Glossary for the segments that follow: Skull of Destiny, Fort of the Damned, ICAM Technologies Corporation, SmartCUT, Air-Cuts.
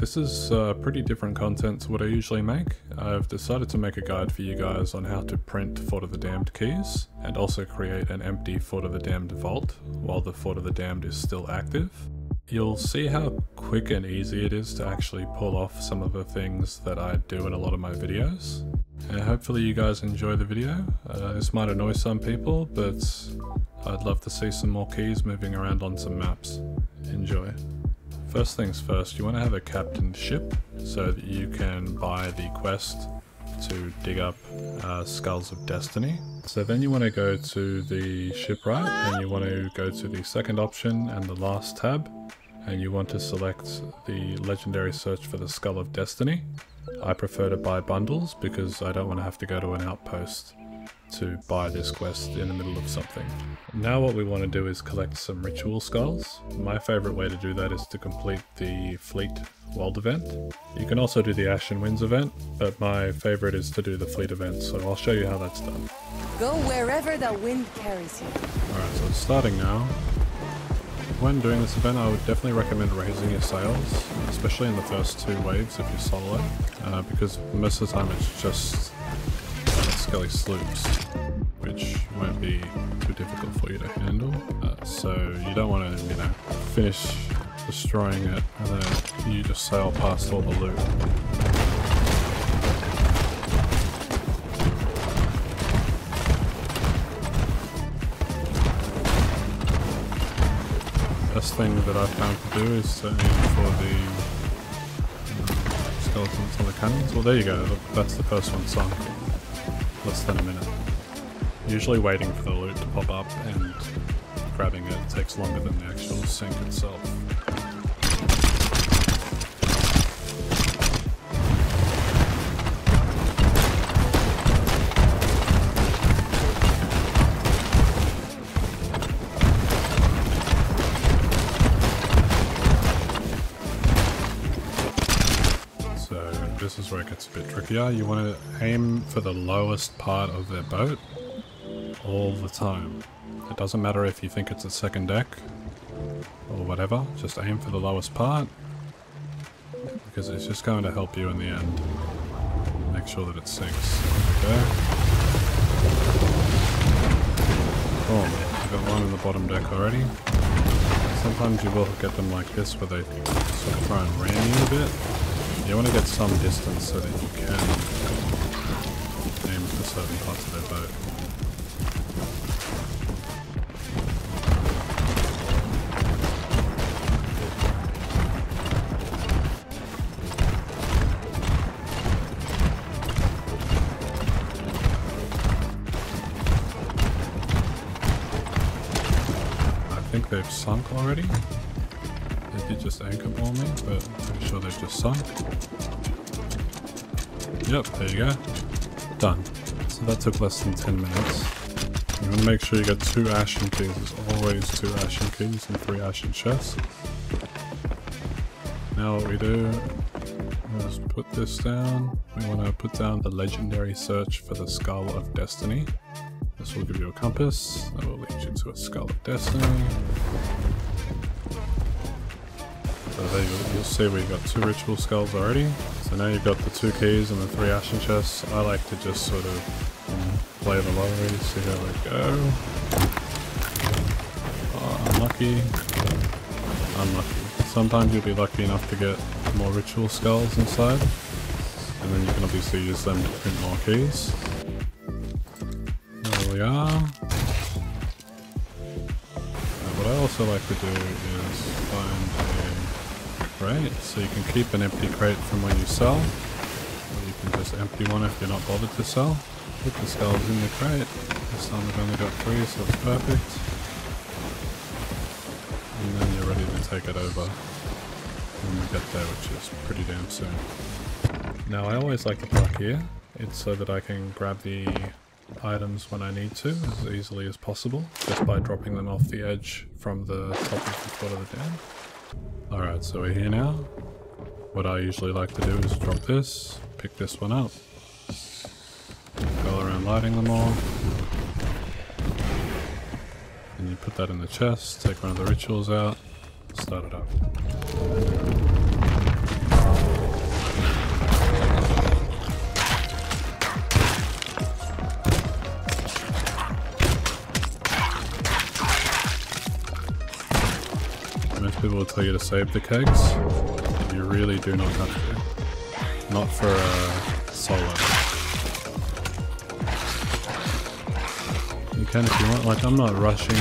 This is pretty different content to what I usually make. I've decided to make a guide for you guys on how to print Fort of the Damned keys, and also create an empty Fort of the Damned vault while the Fort of the Damned is still active. You'll see how quick and easy it is to actually pull off some of the things that I do in a lot of my videos. And hopefully you guys enjoy the video. This might annoy some people, but I'd love to see some more keys moving around on some maps. Enjoy. First things first, you want to have a captained ship so that you can buy the quest to dig up Skulls of Destiny. So then you want to go to the shipwright and you want to go to the second option and the last tab, and you want to select the legendary search for the Skull of Destiny. I prefer to buy bundles because I don't want to have to go to an outpost to buy this quest in the middle of something. Now what we want to do is collect some ritual skulls. My favorite way to do that is to complete the Fleet World event. You can also do the Ashen Winds event, but my favorite is to do the Fleet event, so I'll show you how that's done. Go wherever the wind carries you. Alright, so it's starting now. When doing this event, I would definitely recommend raising your sails, especially in the first two waves if you're solo, because most of the time it's just skelly sloops, which won't be too difficult for you to handle, so you don't want to, finish destroying it and then you just sail past all the loot. Best thing that I've found to do is to aim for the skeletons on the cannons. Well, there you go, that's the first one sunk. Less than a minute. Usually waiting for the loot to pop up and grabbing it takes longer than the actual sink itself. This is where it gets a bit trickier. You want to aim for the lowest part of their boat all the time. It doesn't matter if you think it's a second deck or whatever, just aim for the lowest part because it's just going to help you in the end. Make sure that it sinks. There we go. Boom. I've got one in the bottom deck already. Sometimes you will get them like this where they sort of try and ram you a bit. You want to get some distance so that you can aim for certain parts of their boat. I think they've sunk already. They did just anchor ball me, but I'm pretty sure they've just sunk. Yep, there you go. Done. So that took less than 10 minutes. You want to make sure you get 2 ashen keys. There's always 2 ashen keys and 3 ashen chests. Now what we do is put this down. We want to put down the legendary search for the Skull of Destiny. This will give you a compass. That will lead you to a Skull of Destiny. So there you'll see we've got 2 ritual skulls already. So now you've got the 2 keys and the 3 ashen chests. I like to just sort of play the lottery, see how we go. Oh, unlucky. Unlucky. Sometimes you'll be lucky enough to get more ritual skulls inside. And then you can obviously use them to print more keys. There we are. And what I also like to do is find a crate, so you can keep an empty crate from when you sell, or you can just empty one if you're not bothered to sell. Put the skulls in your crate. This time we've only got 3, so it's perfect. And then you're ready to take it over when we get there, which is pretty damn soon. Now I always like to park here. It's so that I can grab the items when I need to as easily as possible, just by dropping them off the edge from the top of the Fort of the Damned. Alright, so we're here now. What I usually like to do is drop this, pick this one up, go around lighting them all, and you put that in the chest, take one of the rituals out, start it up. will tell you to save the kegs. You really do not have to. Not for a solo. You can if you want. Like, I'm not rushing.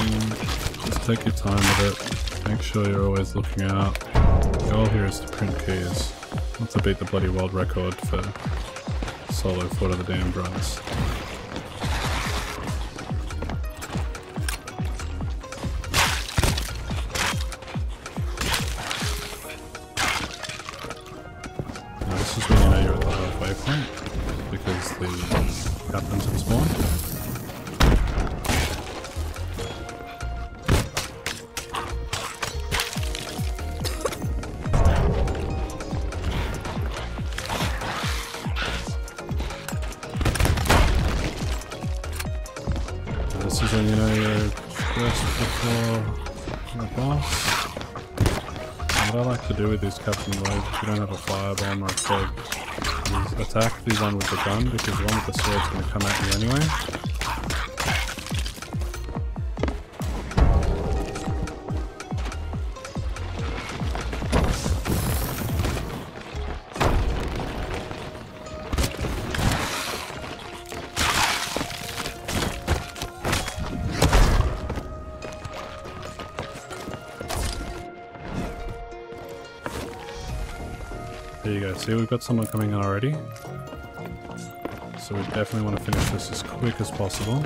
Just take your time with it. Make sure you're always looking out. The goal here is to print keys. Not to beat the bloody world record for solo Fort of the Damned runs. Attack the one with the gun, because the one with the sword's going to come at you anyway. There you go, see we've got someone coming in already. So we definitely want to finish this as quick as possible.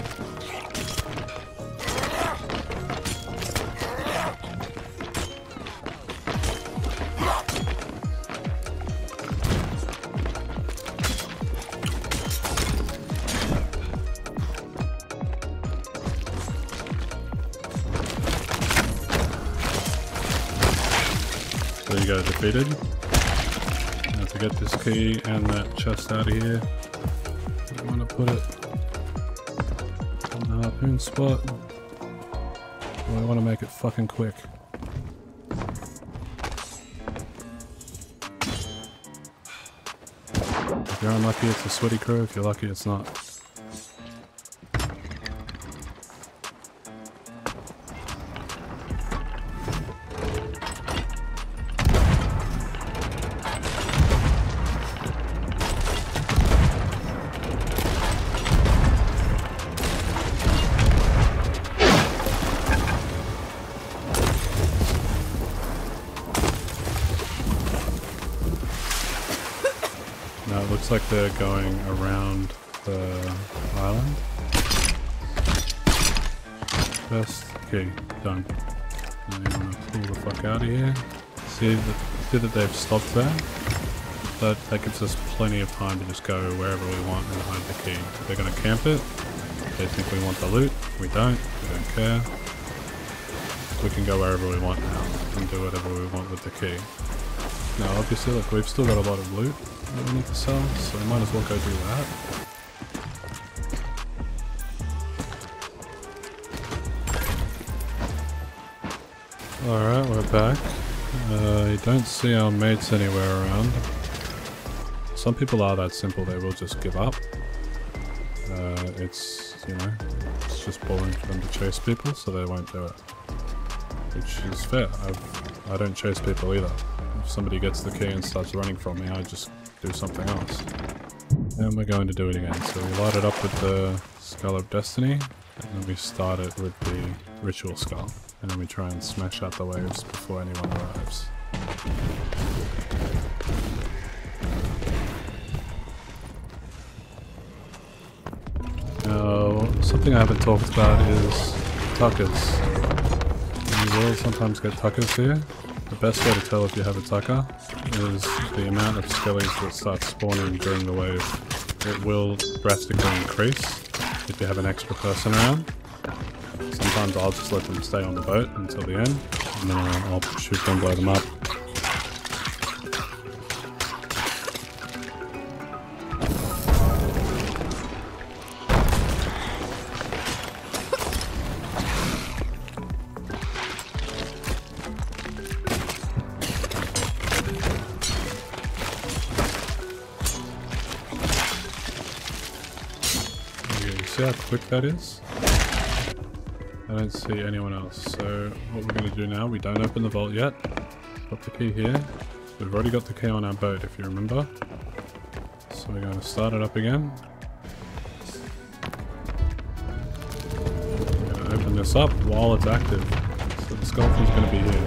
There you go, defeated. Now to get this key and that chest out of here. Put it on the harpoon spot. I want to make it fucking quick. If you're unlucky, it's a sweaty crew. If you're lucky, it's not. Looks like they're going around the island. First key, done. Now you want to pull the fuck out of here. See that they've stopped there. That gives us plenty of time to just go wherever we want and hide the key. They're going to camp it. They think we want the loot. We don't. We don't care. We can go wherever we want now and do whatever we want with the key. Now obviously, look, we've still got a lot of loot that we need to sell, so we might as well go do that. Alright, we're back. You don't see our mates anywhere around. Some people are that simple, they will just give up. It's just boring for them to chase people, so they won't do it. Which is fair. I don't chase people either. If somebody gets the key and starts running from me, I just do something else. And we're going to do it again. So we light it up with the Skull of Destiny, and then we start it with the Ritual Skull. And then we try and smash out the waves before anyone arrives. Now, something I haven't talked about is tuckers. You will sometimes get tuckers here. The best way to tell if you have a tucker is the amount of skellies that start spawning during the wave. It will drastically increase if you have an extra person around. Sometimes I'll just let them stay on the boat until the end, and then I'll shoot them, blow them up. See how quick that is? I don't see anyone else, so what we're going to do now, we don't open the vault yet. Got the key here. We've already got the key on our boat, if you remember. So we're going to start it up again. I'm going to open this up while it's active. So the skullfin's going to be here.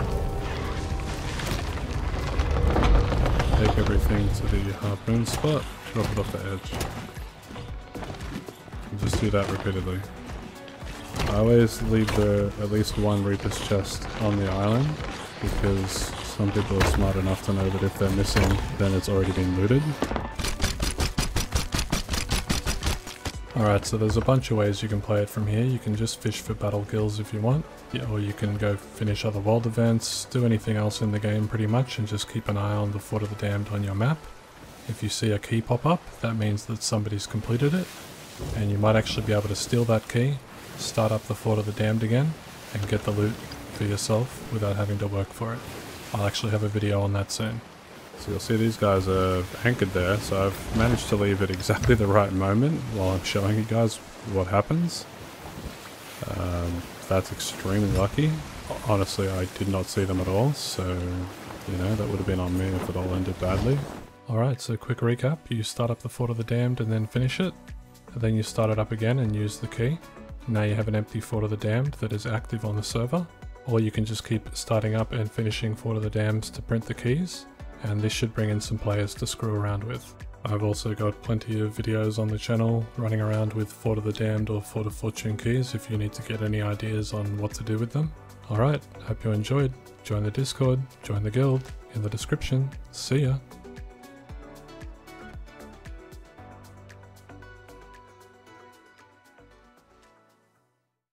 Take everything to the harpoon spot, drop it off the edge. And just do that repeatedly. I always leave at least one Reaper's chest on the island, because some people are smart enough to know that if they're missing, then it's already been looted. Alright, so there's a bunch of ways you can play it from here. You can just fish for battle guilds if you want, or you can go finish other world events, do anything else in the game pretty much, and just keep an eye on the Fort of the Damned on your map. If you see a key pop up, that means that somebody's completed it, and you might actually be able to steal that key, start up the Fort of the Damned again, and get the loot for yourself without having to work for it. I'll actually have a video on that soon. So you'll see these guys are anchored there, so I've managed to leave at exactly the right moment while I'm showing you guys what happens. That's extremely lucky. Honestly, I did not see them at all, so you know, that would have been on me if it all ended badly. Alright, so quick recap. You start up the Fort of the Damned and then finish it, and then you start it up again and use the key. Now you have an empty Fort of the Damned that is active on the server, or you can just keep starting up and finishing Fort of the Damned to print the keys, and this should bring in some players to screw around with. I've also got plenty of videos on the channel running around with Fort of the Damned or Fort of Fortune keys if you need to get any ideas on what to do with them. Alright, hope you enjoyed. Join the Discord, join the guild, in the description. See ya!